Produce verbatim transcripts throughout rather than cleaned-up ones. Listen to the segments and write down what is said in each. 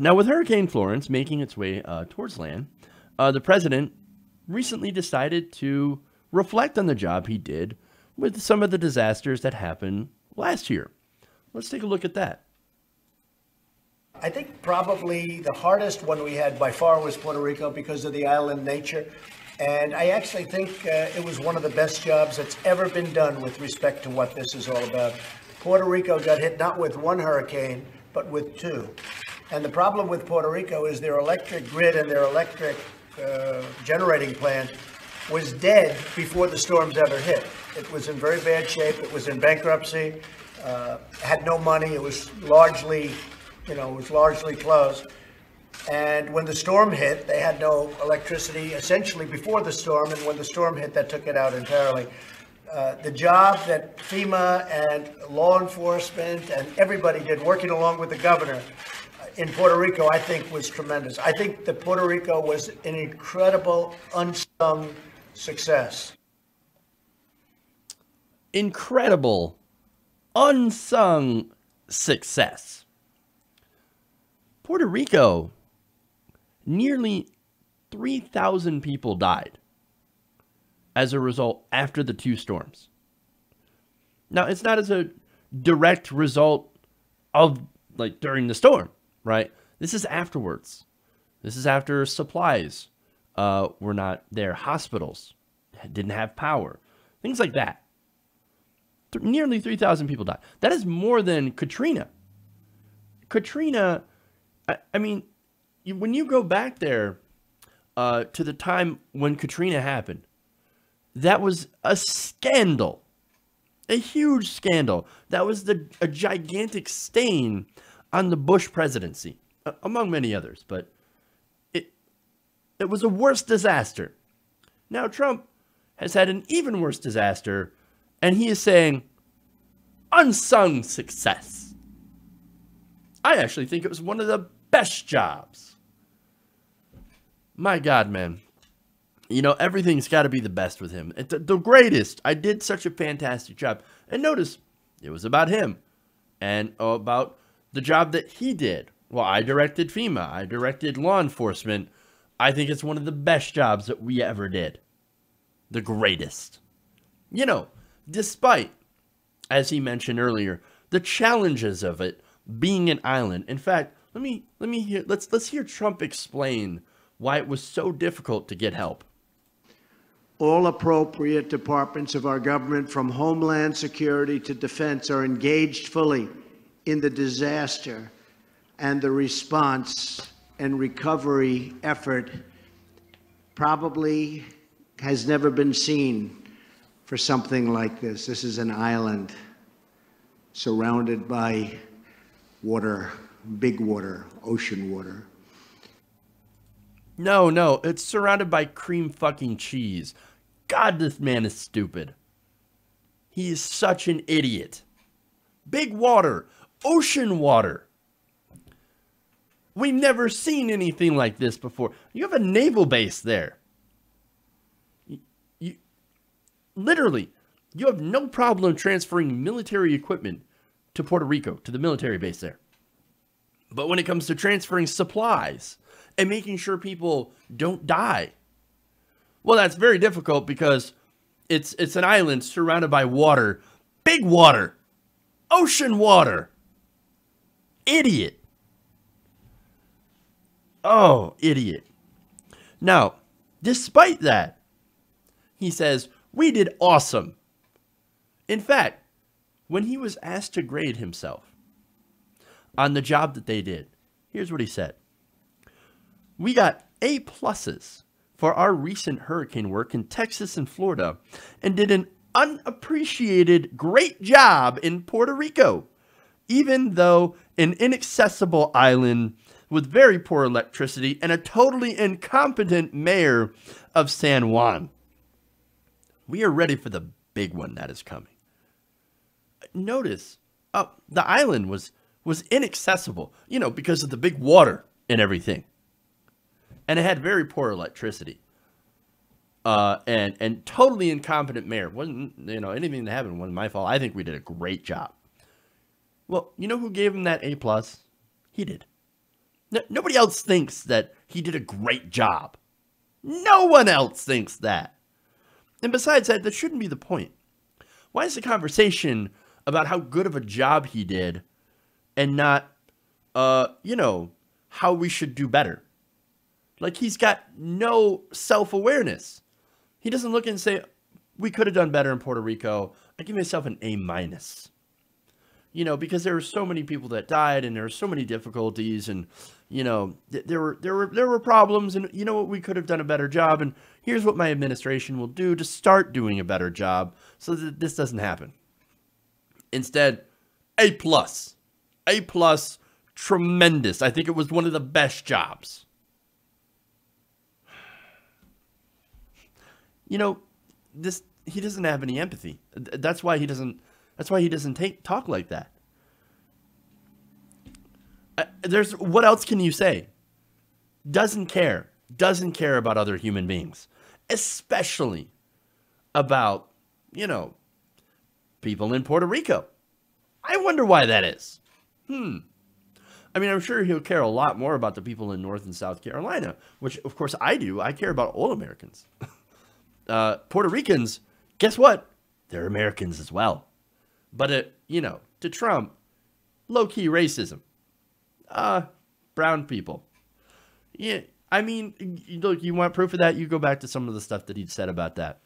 Now, with Hurricane Florence making its way uh, towards land, uh, the president recently decided to reflect on the job he did with some of the disasters that happened last year. Let's take a look at that. I think probably the hardest one we had by far was Puerto Rico because of the island nature. And I actually think uh, it was one of the best jobs that's ever been done with respect to what this is all about. Puerto Rico got hit not with one hurricane, but with two. And the problem with Puerto Rico is their electric grid and their electric uh, generating plant was dead before the storms ever hit. It was in very bad shape. It was in bankruptcy, uh, had no money. It was largely, you know, it was largely closed. And when the storm hit, they had no electricity essentially before the storm. And when the storm hit, that took it out entirely. Uh, the job that FEMA and law enforcement and everybody did, working along with the governor in Puerto Rico, I think was tremendous. I think that Puerto Rico was an incredible, unsung success. Incredible, unsung success. Puerto Rico, nearly three thousand people died as a result after the two storms. Now, it's not as a direct result of, like, during the storm, right? This is afterwards. This is after supplies uh, were not there. Hospitals didn't have power. Things like that. Th- nearly three thousand people died. That is more than Katrina. Katrina... I mean, when you go back there uh, to the time when Katrina happened, that was a scandal, a huge scandal. That was the, a gigantic stain on the Bush presidency, among many others. But it, it was a worse disaster. Now, Trump has had an even worse disaster, and he is saying, unsung success. I actually think it was one of the best jobs. My God, man. You know, everything's got to be the best with him. It's the greatest. I did such a fantastic job. And notice, it was about him. And about the job that he did. Well, I directed FEMA. I directed law enforcement. I think it's one of the best jobs that we ever did. The greatest. You know, despite, as he mentioned earlier, the challenges of it being an island. In fact, Let me, let me hear, let's, let's hear Trump explain why it was so difficult to get help. All appropriate departments of our government, from Homeland Security to Defense, are engaged fully in the disaster and the response and recovery effort probably has never been seen for something like this. This is an island surrounded by water. Big water, ocean water. No, no, it's surrounded by cream fucking cheese. God, this man is stupid. He is such an idiot. Big water, ocean water. We've never seen anything like this before. You have a naval base there. You, you literally, you have no problem transferring military equipment to Puerto Rico, to the military base there. But when it comes to transferring supplies and making sure people don't die, well, that's very difficult because it's it's an island surrounded by water. Big water. Ocean water. Idiot. Oh, idiot. Now, despite that, he says, we did awesome. In fact, when he was asked to grade himself on the job that they did, here's what he said. We got A pluses for our recent hurricane work in Texas and Florida, and did an unappreciated great job in Puerto Rico, even though an inaccessible island with very poor electricity and a totally incompetent mayor of San Juan. We are ready for the big one that is coming. Notice, oh, the island was was inaccessible, you know, because of the big water and everything. And it had very poor electricity. Uh, and, and totally incompetent mayor. Wasn't, you know, anything that happened wasn't my fault. I think we did a great job. Well, you know who gave him that A plus? He did. Nobody else thinks that he did a great job. No one else thinks that. And besides that, that shouldn't be the point. Why is the conversation about how good of a job he did and not, uh, you know, how we should do better? Like, he's got no self-awareness. He doesn't look and say, we could have done better in Puerto Rico. I give myself an A minus. You know, because there were so many people that died and there were so many difficulties and, you know, th there were there were there were problems, and you know what, we could have done a better job, and here's what my administration will do to start doing a better job so that this doesn't happen. Instead, A plus. A plus, tremendous. I think it was one of the best jobs. You know, this he doesn't have any empathy. That's why he doesn't that's why he doesn't take talk like that. Uh, there's what else can you say? Doesn't care. Doesn't care about other human beings, especially about, you know, people in Puerto Rico. I wonder why that is. Hmm. I mean, I'm sure he'll care a lot more about the people in North and South Carolina, which of course I do. I care about all Americans. Uh, Puerto Ricans, guess what? They're Americans as well. But, it, you know, to Trump, low-key racism. Uh, brown people. Yeah, I mean, look, you want proof of that? You go back to some of the stuff that he said about that,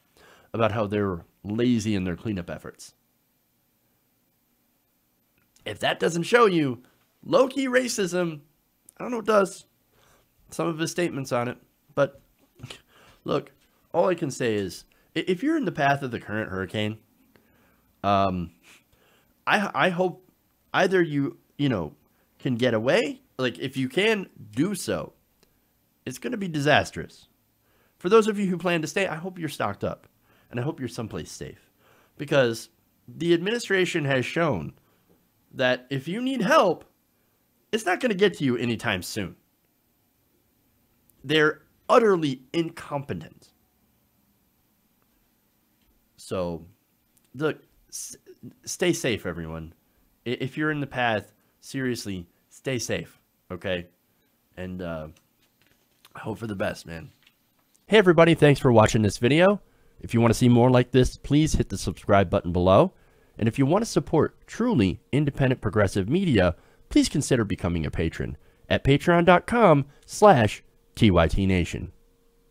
about how they're lazy in their cleanup efforts. If that doesn't show you low-key racism, I don't know what does. Some of his statements on it. But, look, all I can say is, if you're in the path of the current hurricane, um, I, I hope either you, you know, can get away. Like, if you can do so, it's going to be disastrous. For those of you who plan to stay, I hope you're stocked up. And I hope you're someplace safe. Because the administration has shown that if you need help, it's not going to get to you anytime soon. They're utterly incompetent. So, look, stay safe, everyone. If you're in the path, seriously, stay safe, okay? And uh, hope for the best, man. Hey, everybody. Thanks for watching this video. If you want to see more like this, please hit the subscribe button below. And if you want to support truly independent progressive media, please consider becoming a patron at patreon dot com slash T Y T Nation.